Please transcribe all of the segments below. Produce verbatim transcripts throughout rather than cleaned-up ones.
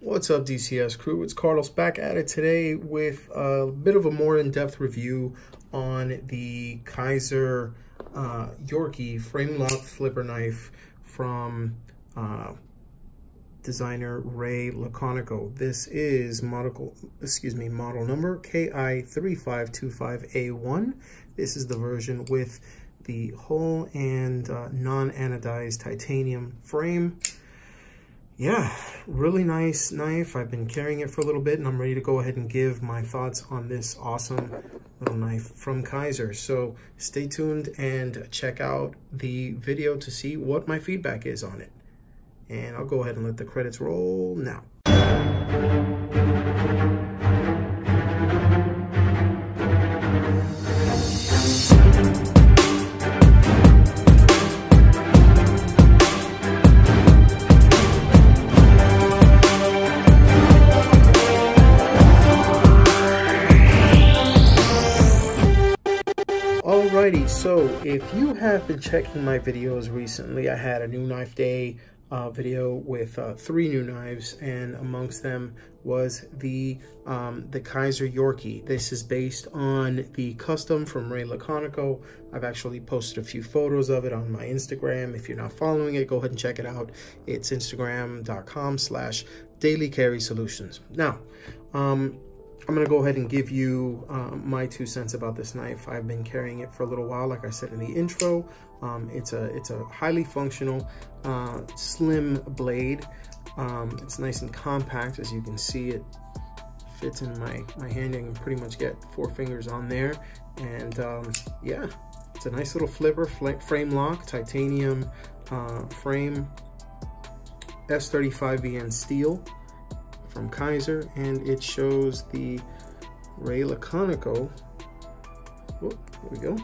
What's up, D C S crew? It's Carlos back at it today with a bit of a more in-depth review on the Kizer uh, Yorkie frame-lock flipper knife from uh, designer Ray Laconico. This is model, excuse me, model number K I three five two five A one. This is the version with the whole and uh, non-anodized titanium frame. Yeah, really nice knife. I've been carrying it for a little bit, and I'm ready to go ahead and give my thoughts on this awesome little knife from Kizer. So stay tuned and check out the video to see what my feedback is on it. And I'll go ahead and let the credits roll now. Alrighty, so if you have been checking my videos recently, I had a new knife day uh, video with uh, three new knives, and amongst them was the um, the Kizer Yorkie. This is based on the custom from Ray Laconico. I've actually posted a few photos of it on my Instagram. If you're not following it, go ahead and check it out. It's instagram.com slash Daily Carry Solutions. Now, um, I'm going to go ahead and give you uh, my two cents about this knife. I've been carrying it for a little while, like I said in the intro. Um, it's a it's a highly functional, uh, slim blade. Um, it's nice and compact, as you can see. It fits in my, my hand. I can pretty much get four fingers on there. And um, yeah, it's a nice little flipper, frame lock, titanium uh, frame, S thirty-five V N steel from Kizer, and it shows the Ray Laconico, whoop, there we go,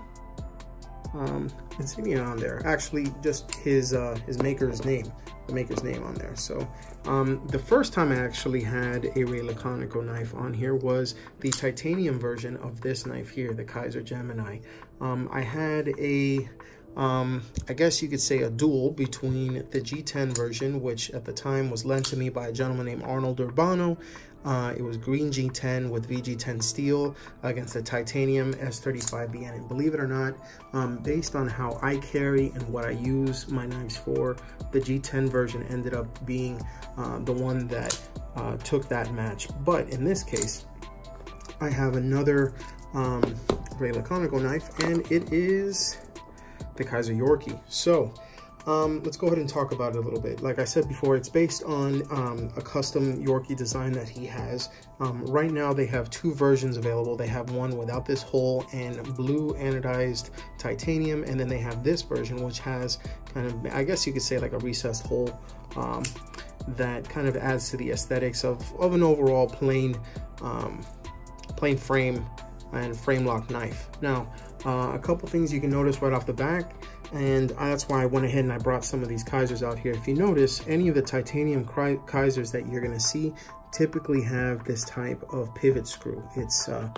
um, insignia on there. Actually, just his uh, his maker's name, the maker's name on there. So um, the first time I actually had a Ray Laconico knife on here was the titanium version of this knife here, the Kizer Gemini. Um, I had a Um, I guess you could say a duel between the G ten version, which at the time was lent to me by a gentleman named Arnold Urbano. Uh, it was green G ten with V G ten steel against the titanium S thirty-five V N. And believe it or not, um, based on how I carry and what I use my knives for, the G ten version ended up being uh, the one that uh, took that match. But in this case, I have another um, Ray Laconico knife, and it is the Kizer Yorkie. So um, let's go ahead and talk about it a little bit. Like I said before, it's based on um, a custom Yorkie design that he has. Um, right now they have two versions available. They have one without this hole and blue anodized titanium, and then they have this version which has kind of, I guess you could say, like a recessed hole um, that kind of adds to the aesthetics of, of an overall plain, um, plain frame and frame lock knife. Now, uh, a couple things you can notice right off the back, and that's why I went ahead and I brought some of these Kizers out here. If you notice, any of the titanium Kizers that you're gonna see typically have this type of pivot screw. It's, uh,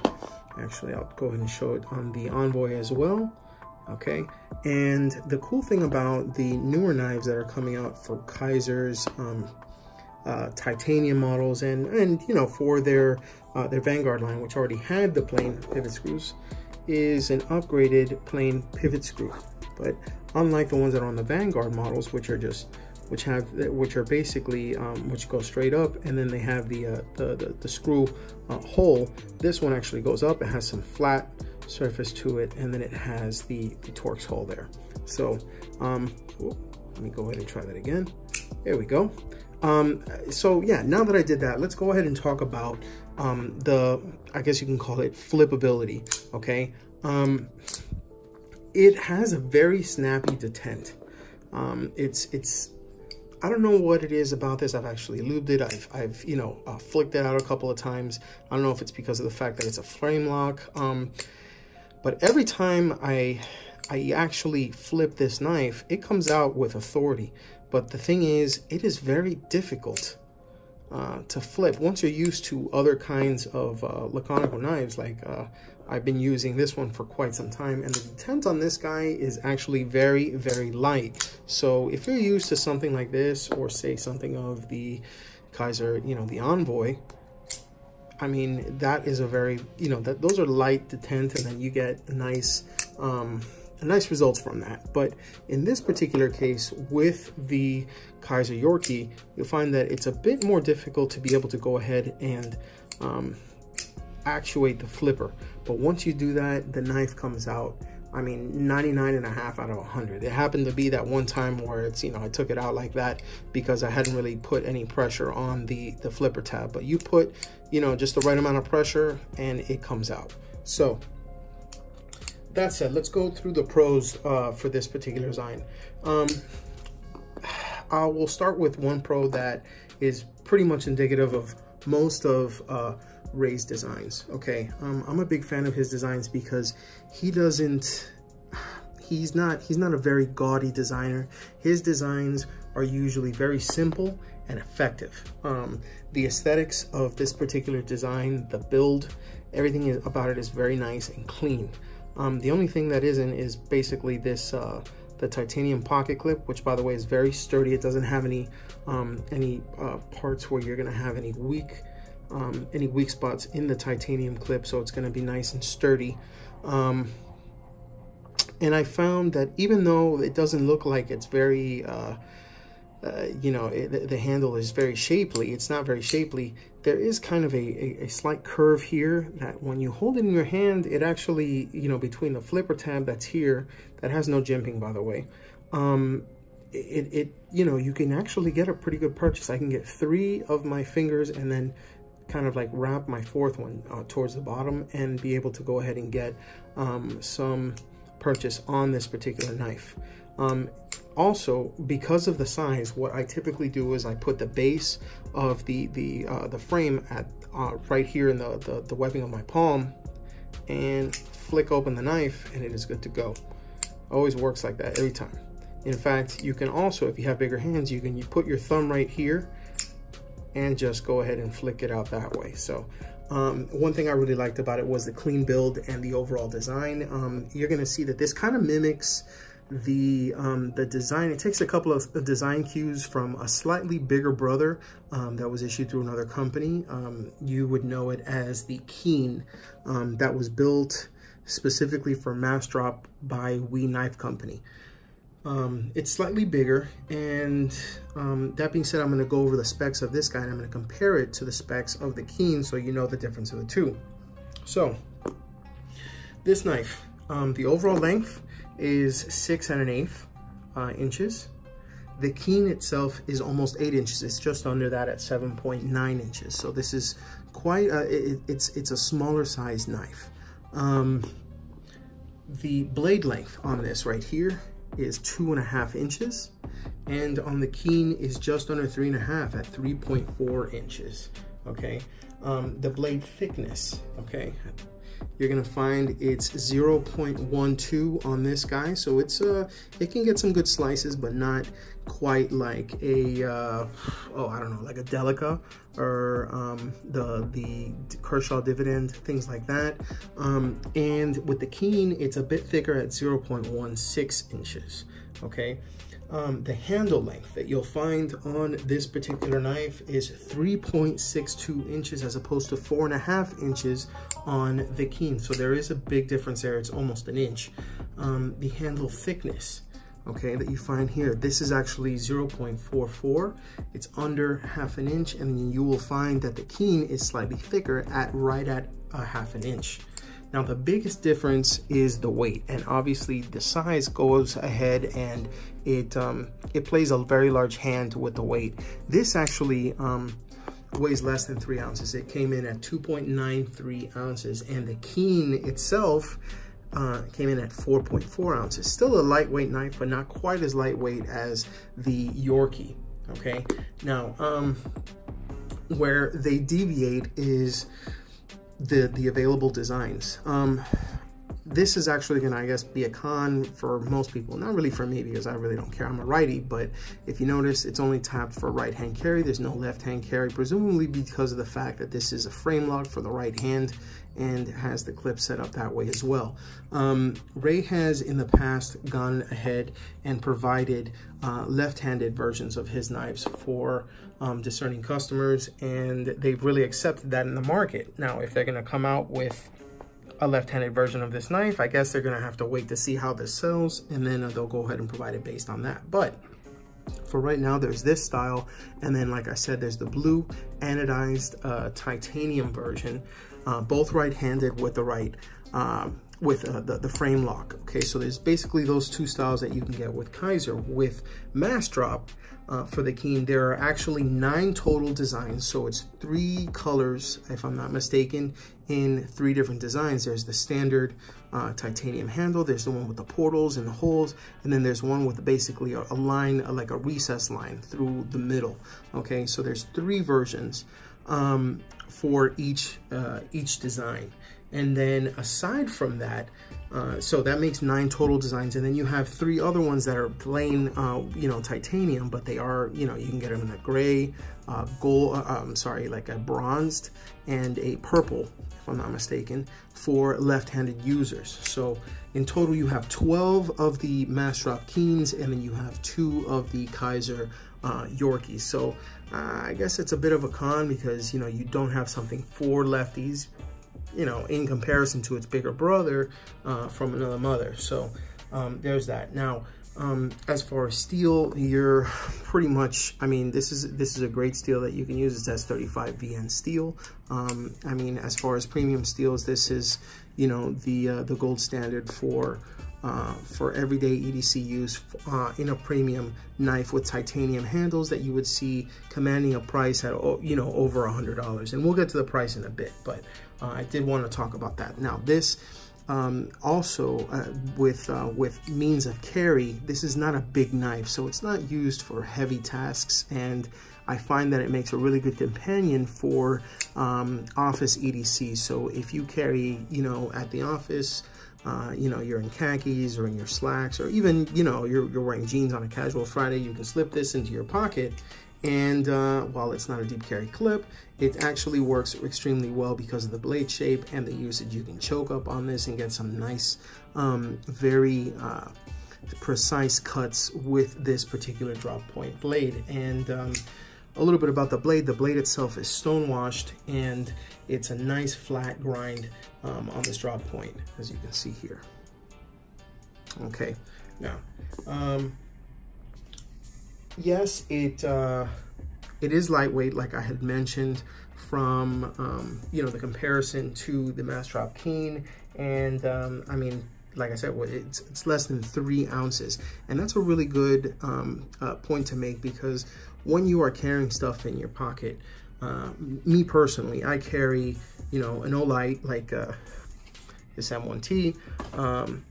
actually, I'll go ahead and show it on the Envoy as well, okay? And the cool thing about the newer knives that are coming out for Kizer's, um, Uh, titanium models, and and you know, for their uh, their Vanguard line, which already had the plain pivot screws, is an upgraded plain pivot screw. But unlike the ones that are on the Vanguard models, which are just which have which are basically um, which go straight up, and then they have the uh, the, the the screw uh, hole. This one actually goes up. It has some flat surface to it, and then it has the, the Torx hole there. So um, whoop, let me go ahead and try that again. There we go. Um, so yeah, now that I did that, let's go ahead and talk about um, the, I guess you can call it flippability, okay? Um, it has a very snappy detent. Um, it's, it's, I don't know what it is about this. I've actually lubed it. I've, I've you know, uh, flicked it out a couple of times. I don't know if it's because of the fact that it's a frame lock, um, but every time I, I actually flip this knife, it comes out with authority. But the thing is, it is very difficult uh, to flip. Once you're used to other kinds of uh, Laconico knives, like uh, I've been using this one for quite some time, and the detent on this guy is actually very, very light. So if you're used to something like this, or say something of the Kizer, you know, the Envoy, I mean, that is a very, you know, that those are light detent, and then you get nice, um, nice results from that. But in this particular case, with the Kizer Yorkie, you'll find that it's a bit more difficult to be able to go ahead and um, actuate the flipper. But once you do that, the knife comes out, I mean, ninety-nine and a half out of one hundred. It happened to be that one time where it's, you know, I took it out like that because I hadn't really put any pressure on the, the flipper tab. But you put, you know, just the right amount of pressure and it comes out. So that said, let's go through the pros uh, for this particular design. Um, I will start with one pro that is pretty much indicative of most of uh, Ray's designs, okay? Um, I'm a big fan of his designs because he doesn't, he's not, he's not a very gaudy designer. His designs are usually very simple and effective. Um, the aesthetics of this particular design, the build, everything about it is very nice and clean. Um, the only thing that isn't is basically this, uh, the titanium pocket clip, which by the way is very sturdy. It doesn't have any, um, any uh, parts where you're gonna have any weak, um, any weak spots in the titanium clip. So it's gonna be nice and sturdy. Um, and I found that even though it doesn't look like it's very, uh, uh, you know, it, the handle is very shapely, it's not very shapely. There is kind of a, a, a slight curve here that when you hold it in your hand, it actually, you know, between the flipper tab that's here, that has no jimping, by the way, um, it, it, you know, you can actually get a pretty good purchase. I can get three of my fingers and then kind of like wrap my fourth one uh, towards the bottom and be able to go ahead and get um, some purchase on this particular knife. Um, Also, because of the size, what I typically do is I put the base of the the uh, the frame at uh, right here in the, the the webbing of my palm, and flick open the knife, and it is good to go. Always works like that every time. In fact, you can also, if you have bigger hands, you can you put your thumb right here, and just go ahead and flick it out that way. So. Um, one thing I really liked about it was the clean build and the overall design. Um, you're gonna see that this kind of mimics the um the design. It takes a couple of design cues from a slightly bigger brother um that was issued through another company. Um you would know it as the Keen. Um that was built specifically for Massdrop by We Knife Company. Um it's slightly bigger, and um that being said, I'm going to go over the specs of this guy, and I'm going to compare it to the specs of the Keen so you know the difference of the two. So this knife, um the overall length is six and an eighth uh, inches. The Keen itself is almost eight inches. It's just under that at seven point nine inches. So this is quite a, it, it's it's a smaller size knife. Um, the blade length on this right here is two and a half inches, and on the Keen is just under three and a half at three point four inches. Okay, um, the blade thickness. Okay. You're gonna find it's zero point one two on this guy, so it's uh it can get some good slices, but not quite like a uh, oh I don't know, like a Delica or um, the the Kershaw Dividend, things like that. Um, and with the Keen, it's a bit thicker at zero point one six inches. Okay, um, the handle length that you'll find on this particular knife is three point six two inches as opposed to four and a half inches on the Keen. So there is a big difference there. It's almost an inch. Um, the handle thickness, okay, that you find here, this is actually zero point four four. It's under half an inch, and you will find that the Keen is slightly thicker at right at a half an inch. Now, the biggest difference is the weight, and obviously the size goes ahead and it um, it plays a very large hand with the weight. This actually um, weighs less than three ounces. It came in at two point nine three ounces, and the Keen itself uh, came in at four point four ounces. Still a lightweight knife, but not quite as lightweight as the Yorkie, okay? Now, um, where they deviate is the the available designs. Um this is actually gonna, I guess, be a con for most people. Not really for me, because I really don't care. I'm a righty, but if you notice, it's only tapped for right hand carry. There's no left hand carry, presumably because of the fact that this is a frame lock for the right hand and has the clip set up that way as well. Um, Ray has in the past gone ahead and provided uh, left-handed versions of his knives for um, discerning customers, and they've really accepted that in the market. Now, if they're gonna come out with a left-handed version of this knife, I guess they're gonna have to wait to see how this sells, and then they'll go ahead and provide it based on that. But for right now, there's this style, and then like I said, there's the blue anodized uh, titanium version, uh, both right-handed with the right um, with uh, the, the frame lock. Okay, so there's basically those two styles that you can get with Kizer. With Massdrop uh, for the Keen, there are actually nine total designs, so it's three colors, if I'm not mistaken, in three different designs. There's the standard uh, titanium handle, there's the one with the portals and the holes, and then there's one with basically a, a line, a, like a recess line through the middle. Okay, so there's three versions um, for each uh, each design. And then aside from that, uh, so that makes nine total designs, and then you have three other ones that are plain, uh, you know, titanium, but they are, you know, you can get them in a gray, uh, gold, uh, I'm sorry, like a bronzed and a purple, if I'm not mistaken, for left-handed users. So in total, you have twelve of the Massdrop Keens, and then you have two of the Kizer uh, Yorkies. So uh, I guess it's a bit of a con because, you know, you don't have something for lefties, you know, in comparison to its bigger brother uh, from another mother. So um, there's that. Now, um, as far as steel, you're pretty much, I mean, this is this is a great steel that you can use. It's S thirty-five V N steel. Um, I mean, as far as premium steels, this is, you know, the uh, the gold standard for uh, for everyday E D C use uh, in a premium knife with titanium handles that you would see commanding a price at, you know, over a hundred dollars. And we'll get to the price in a bit, but Uh, I did want to talk about that. Now, this um, also uh, with uh, with means of carry, this is not a big knife, so it's not used for heavy tasks, and I find that it makes a really good companion for um, office E D C. So if you carry, you know, at the office, uh, you know, you're in khakis or in your slacks, or even, you know, you're, you're wearing jeans on a casual Friday, you can slip this into your pocket. And uh, while it's not a deep carry clip, it actually works extremely well because of the blade shape and the usage. You can choke up on this and get some nice, um, very uh, precise cuts with this particular drop point blade. And um, a little bit about the blade. The blade itself is stonewashed, and it's a nice flat grind um, on this drop point, as you can see here. Okay, now, um, yes, it uh, it is lightweight, like I had mentioned, from um, you know, the comparison to the Massdrop Keen, and um, I mean, like I said, it's, it's less than three ounces, and that's a really good um, uh, point to make, because when you are carrying stuff in your pocket, uh, me personally, I carry, you know, an Olight like uh, this M one T. Um,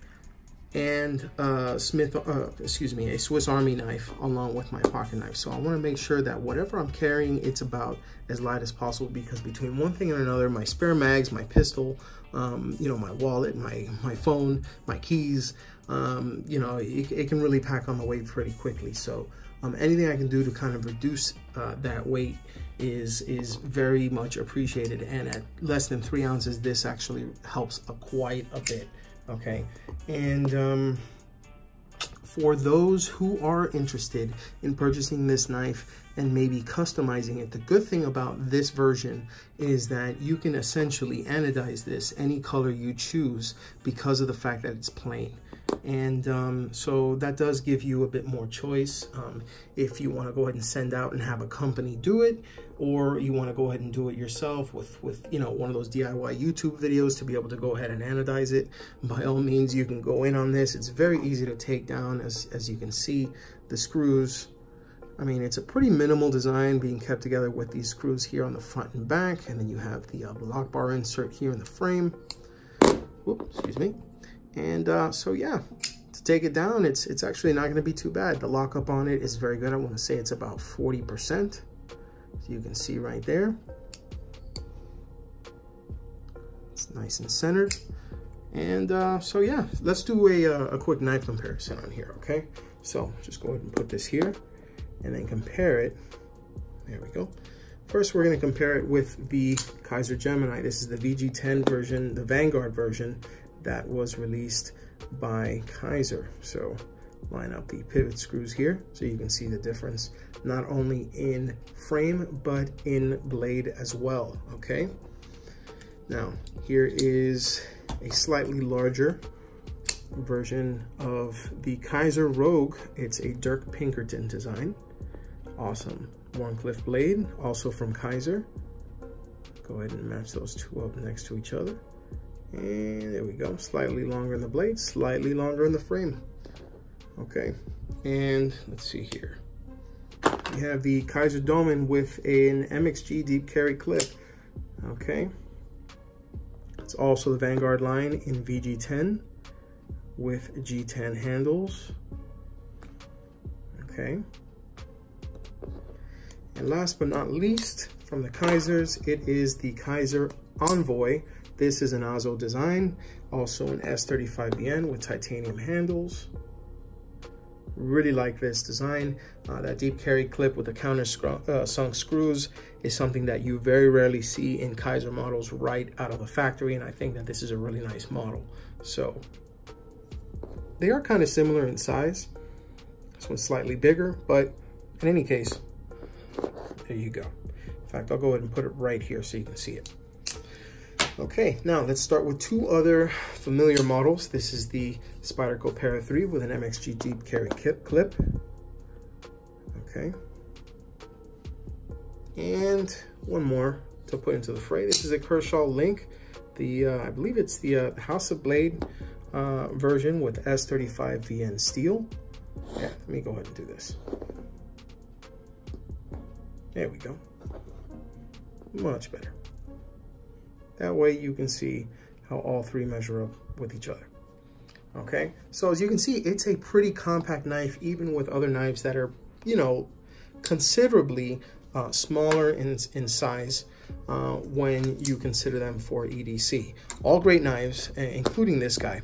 and uh, Smith, uh, excuse me, a Swiss Army knife along with my pocket knife. So I want to make sure that whatever I'm carrying, it's about as light as possible, because between one thing and another, my spare mags, my pistol, um, you know, my wallet, my, my phone, my keys, um, you know, it, it can really pack on the weight pretty quickly. So um, anything I can do to kind of reduce uh, that weight is is very much appreciated. And at less than three ounces, this actually helps a, quite a bit. Okay, and um, for those who are interested in purchasing this knife and maybe customizing it, the good thing about this version is that you can essentially anodize this any color you choose because of the fact that it's plain. And um, so that does give you a bit more choice um, if you want to go ahead and send out and have a company do it, or you want to go ahead and do it yourself with, with, you know, one of those D I Y YouTube videos to be able to go ahead and anodize it. By all means, you can go in on this. It's very easy to take down, as, as you can see, the screws. I mean, it's a pretty minimal design being kept together with these screws here on the front and back, and then you have the uh, block bar insert here in the frame. Whoop, excuse me. And uh, so, yeah, to take it down, it's it's actually not going to be too bad. The lockup on it is very good. I want to say it's about forty percent. So you can see right there. It's nice and centered. And uh, so yeah, let's do a, a quick knife comparison on here, okay? So just go ahead and put this here and then compare it. There we go. First, we're gonna compare it with the Kizer Gemini. This is the V G ten version, the Vanguard version that was released by Kizer. So line up the pivot screws here so you can see the difference, not only in frame, but in blade as well, okay? Now, here is a slightly larger version of the Kizer Rogue. It's a Dirk Pinkerton design. Awesome. Warncliffe blade, also from Kizer. Go ahead and match those two up next to each other. And there we go. Slightly longer in the blade, slightly longer in the frame. Okay, and let's see here. We have the Kizer Domin with an M X G deep carry clip. Okay. It's also the Vanguard line in V G ten with G ten handles. Okay. And last but not least, from the Kizers, it is the Kizer Envoy. This is an Ozo design, also an S thirty-five V N with titanium handles. Really like this design. Uh, that deep carry clip with the counter uh, sunk screws is something that you very rarely see in Kizer models right out of the factory, and I think that this is a really nice model. So they are kind of similar in size. This one's slightly bigger, but in any case, there you go. In fact, I'll go ahead and put it right here so you can see it. Okay, now let's start with two other familiar models. This is the Spyderco Para three with an M X G deep carry clip. Okay. And one more to put into the fray. This is a Kershaw Link. The, uh, I believe it's the uh, House of Blade uh, version with S thirty-five V N steel. Yeah, let me go ahead and do this. There we go. Much better. That way you can see how all three measure up with each other. Okay, so as you can see, it's a pretty compact knife, even with other knives that are, you know, considerably uh, smaller in, in size uh, when you consider them for E D C. All great knives, including this guy.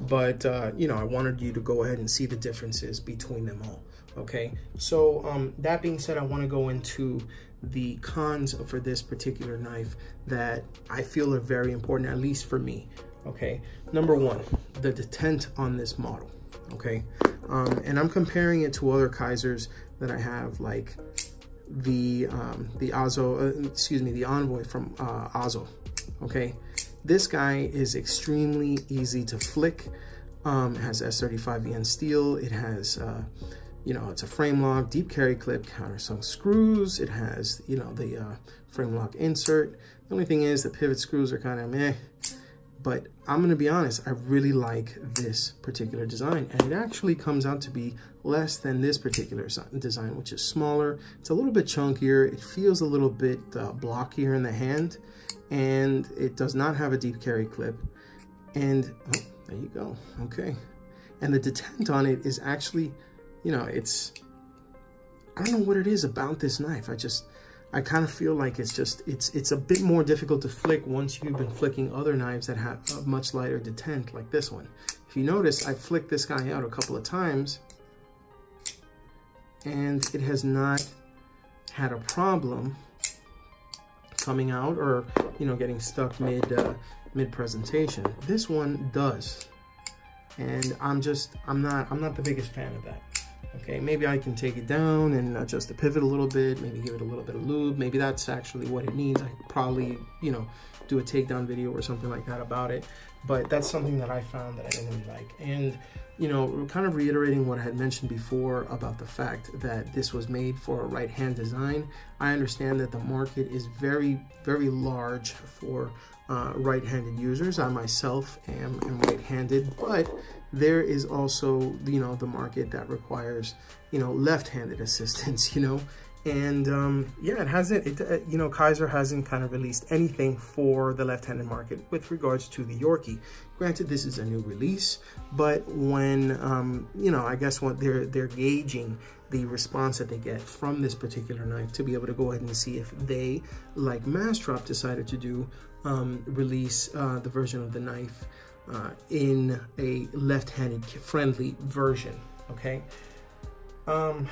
But, uh, you know, I wanted you to go ahead and see the differences between them all. Okay, so um, that being said, I want to go into the cons for this particular knife that I feel are very important, at least for me. Okay, number one, the detent on this model. Okay, um, and I'm comparing it to other Kizers that I have, like the um, the Ozo, uh, excuse me, the Envoy from uh, Ozo. Okay, this guy is extremely easy to flick. Um, it has S thirty-five V N steel. It has uh, you know, it's a frame lock, deep carry clip, countersunk screws. It has, you know, the uh, frame lock insert. The only thing is the pivot screws are kind of meh. But I'm going to be honest, I really like this particular design. And it actually comes out to be less than this particular design, which is smaller. It's a little bit chunkier. It feels a little bit uh, blockier in the hand. And it does not have a deep carry clip. And oh, there you go. Okay. And the detent on it is actually... You know, it's, I don't know what it is about this knife. I just, I kind of feel like it's just, it's it's a bit more difficult to flick once you've been flicking other knives that have a much lighter detent like this one. If you notice, I flicked this guy out a couple of times and it has not had a problem coming out or, you know, getting stuck mid, uh, mid presentation. This one does. And I'm just, I'm not, I'm not the biggest fan of that. Okay, maybe I can take it down and adjust the pivot a little bit, maybe give it a little bit of lube. Maybe that's actually what it needs. I could probably, you know, do a takedown video or something like that about it. But that's something that I found that I didn't really like. And, you know, kind of reiterating what I had mentioned before about the fact that this was made for a right-hand design. I understand that the market is very, very large for uh, right-handed users. I myself am, am right-handed, but there is also, you know, the market that requires, you know, left-handed assistance, you know, and um, yeah, it hasn't, it, uh, you know, Kizer hasn't kind of released anything for the left-handed market with regards to the Yorkie. Granted, this is a new release, but when, um, you know, I guess what they're, they're gauging the response that they get from this particular knife to be able to go ahead and see if they, like Massdrop decided to do, um, release uh, the version of the knife uh, in a left-handed friendly version, okay? Um,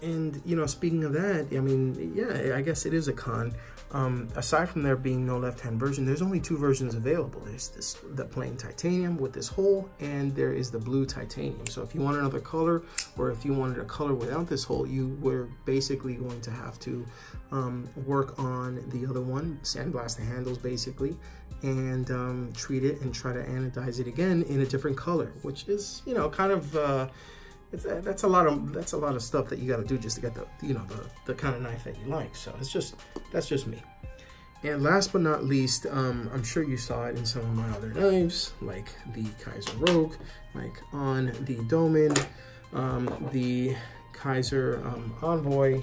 and, you know, speaking of that, I mean, yeah, I guess it is a con. Um, aside from there being no left-hand version, there's only two versions available. There's this, the plain titanium with this hole, and there is the blue titanium. So if you want another color, or if you wanted a color without this hole, you were basically going to have to um, work on the other one, sandblast the handles basically, and um, treat it and try to anodize it again in a different color, which is, you know, kind of... Uh, It's, that's a lot of that's a lot of stuff that you got to do just to get the you know the, the kind of knife that you like. So it's just that's just me. And last but not least, um, I'm sure you saw it in some of my other knives, like the Kizer Rogue, like on the Domin, um, the Kizer um, Envoy,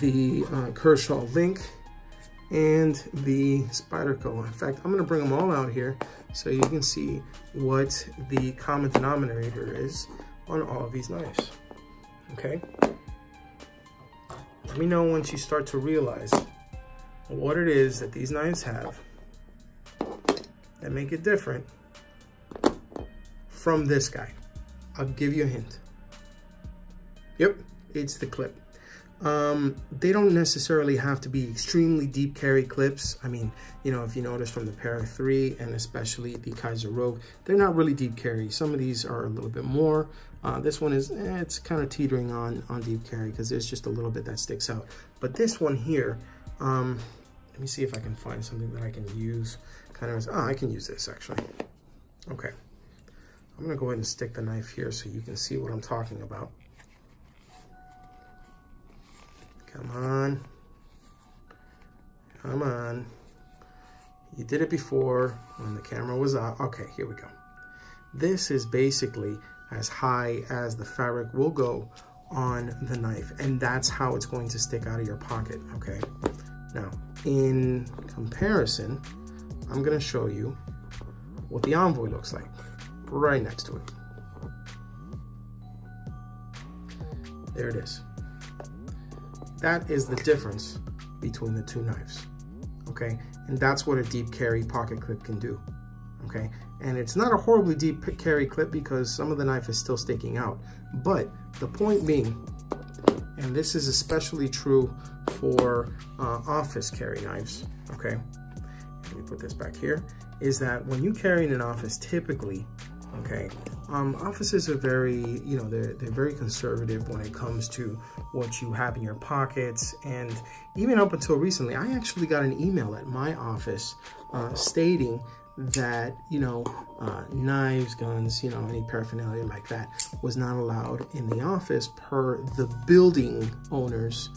the uh, Kershaw Link, and the Spyderco. In fact, I'm gonna bring them all out here so you can see what the common denominator is on all of these knives, okay? Let me know once you start to realize what it is that these knives have that make it different from this guy. I'll give you a hint. Yep, it's the clip. Um, they don't necessarily have to be extremely deep carry clips. I mean, you know, if you notice from the Para three and especially the Kizer Rogue, they're not really deep carry. Some of these are a little bit more. Uh, this one is, eh, it's kind of teetering on, on deep carry because there's just a little bit that sticks out. But this one here, um, let me see if I can find something that I can use. Kind of as, oh, I can use this actually. Okay. I'm gonna go ahead and stick the knife here so you can see what I'm talking about. Come on, come on. You did it before when the camera was out. Okay, here we go. This is basically as high as the fabric will go on the knife, and that's how it's going to stick out of your pocket, okay? Now, in comparison, I'm gonna show you what the Envoy looks like right next to it. There it is. That is the difference between the two knives, okay? And that's what a deep carry pocket clip can do, okay? And it's not a horribly deep carry clip because some of the knife is still sticking out. But the point being, and this is especially true for uh, office carry knives, okay? Let me put this back here, is that when you carry in an office typically, okay, um, offices are very, you know, they're, they're very conservative when it comes to what you have in your pockets. And even up until recently, I actually got an email at my office uh, stating that, you know, uh, knives, guns, you know, any paraphernalia like that was not allowed in the office per the building owner's,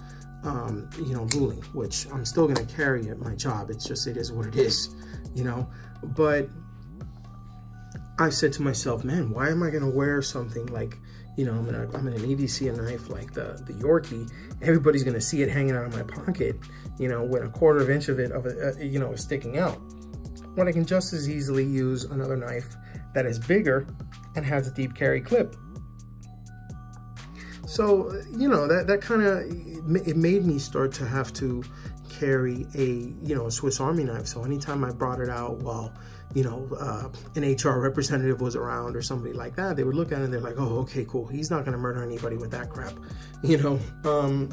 um, you know, ruling, which I'm still going to carry at my job. It's just, it is what it is, you know, but I said to myself, man, why am I going to wear something like, you know, I'm going to, I'm going to E D C a knife like the, the Yorkie. Everybody's going to see it hanging out of my pocket, you know, with a quarter of an inch of it, of a, a, you know, sticking out. When I can just as easily use another knife that is bigger and has a deep carry clip. So, you know, that, that kind of, it made me start to have to carry a, you know, a Swiss Army knife. So anytime I brought it out, well, you know, uh, an H R representative was around or somebody like that, they would look at it and they're like, oh, okay, cool. He's not going to murder anybody with that crap, you know, um,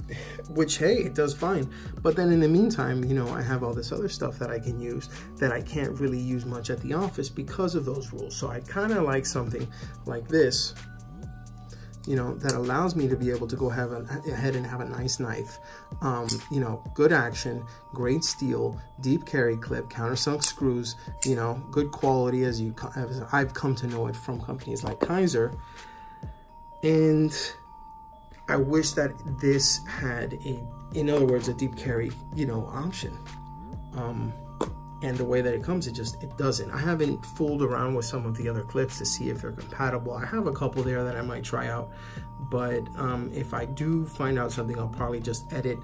which, hey, it does fine. But then in the meantime, you know, I have all this other stuff that I can use that I can't really use much at the office because of those rules. So I kind of like something like this, you know, that allows me to be able to go have a, ahead and have a nice knife, um, you know, good action, great steel, deep carry clip, countersunk screws, you know, good quality as you, as I've come to know it from companies like Kizer. And I wish that this had a, in other words, a deep carry, you know, option. Um, And the way that it comes, it just, it doesn't. I haven't fooled around with some of the other clips to see if they're compatible. I have a couple there that I might try out, but um, if I do find out something, I'll probably just edit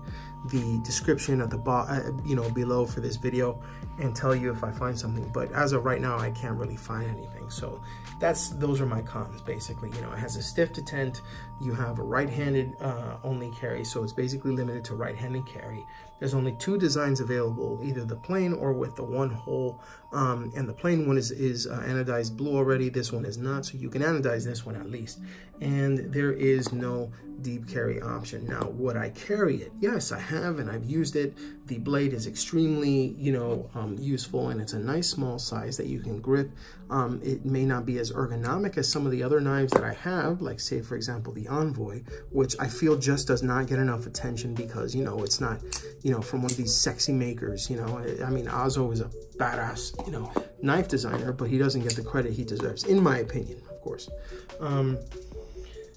the description at the bottom, you know, below for this video, and tell you if I find something. But as of right now, I can't really find anything. So that's, those are my cons, basically. You know, it has a stiff detent. You have a right-handed uh, only carry, so it's basically limited to right-handed carry. There's only two designs available, either the plain or with the one hole. Um, and the plain one is, is uh, anodized blue already. This one is not, so you can anodize this one at least. And there is no deep carry option. Now, would I carry it? Yes, I have, and I've used it. The blade is extremely, you know, um, useful, and it's a nice small size that you can grip. Um, it may not be as ergonomic as some of the other knives that I have, like say, for example, the Envoy, which I feel just does not get enough attention because, you know, it's not, you know, from one of these sexy makers, you know. I mean, Ozo is a badass, you know, knife designer, but he doesn't get the credit he deserves, in my opinion, of course. Um,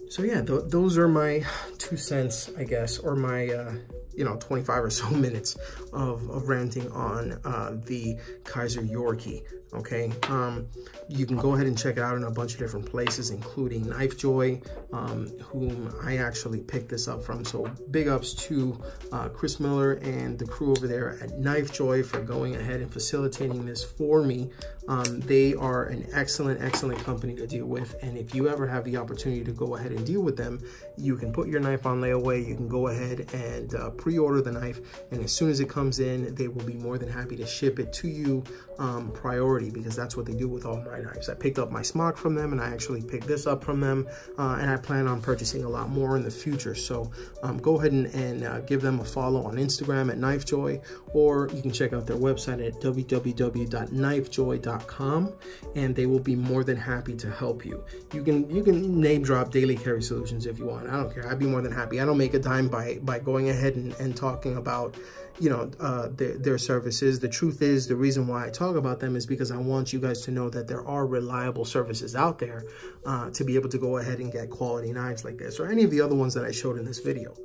So yeah, th those are my two cents, I guess, or my, uh, you know, twenty-five or so minutes of, of ranting on uh, the Kizer Yorkie, okay? Um, you can go ahead and check it out in a bunch of different places, including Knife Joy, um, whom I actually picked this up from. So big ups to uh, Chris Miller and the crew over there at Knife Joy for going ahead and facilitating this for me. Um, they are an excellent, excellent company to deal with. And if you ever have the opportunity to go ahead and deal with them, you can put your knife on layaway, you can go ahead and uh, pre-order the knife, and as soon as it comes in, they will be more than happy to ship it to you um, priority, because that's what they do with all my knives. I picked up my Smock from them, and I actually picked this up from them, uh, and I plan on purchasing a lot more in the future. So um, go ahead and, and uh, give them a follow on Instagram at KnifeJoy, or you can check out their website at w w w dot knife joy dot com, and they will be more than happy to help you. You can you can name drop Daily Carry Solutions if you want. I don't care. I'd be more than happy. I don't make a dime by by going ahead and and talking about, you know, uh, their, their services. The truth is, the reason why I talk about them is because I want you guys to know that there are reliable services out there uh, to be able to go ahead and get quality knives like this, or any of the other ones that I showed in this video,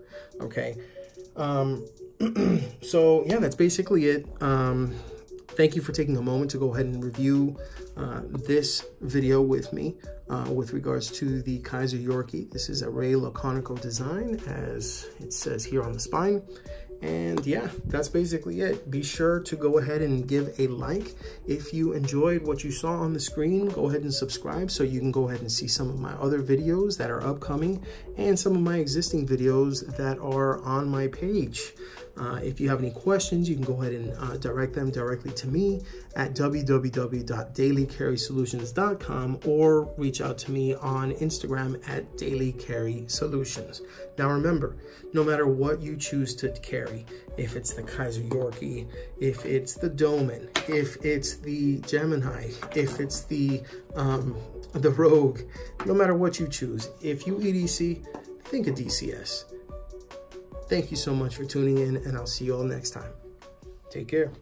okay? Um, so, yeah, that's basically it. Um, thank you for taking a moment to go ahead and review uh, this video with me uh, with regards to the Kizer Yorkie. This is a Ray Laconico design, as it says here on the spine. And yeah, that's basically it. Be sure to go ahead and give a like. If you enjoyed what you saw on the screen, go ahead and subscribe so you can go ahead and see some of my other videos that are upcoming and some of my existing videos that are on my page. Uh, if you have any questions, you can go ahead and uh, direct them directly to me at w w w dot daily carry solutions dot com, or reach out to me on Instagram at Daily Carry Solutions. Now remember, no matter what you choose to carry, if it's the Kizer Yorkie, if it's the Domin, if it's the Gemini, if it's the, um, the Rogue, no matter what you choose, if you E D C, think of D C S. Thank you so much for tuning in, and I'll see you all next time. Take care.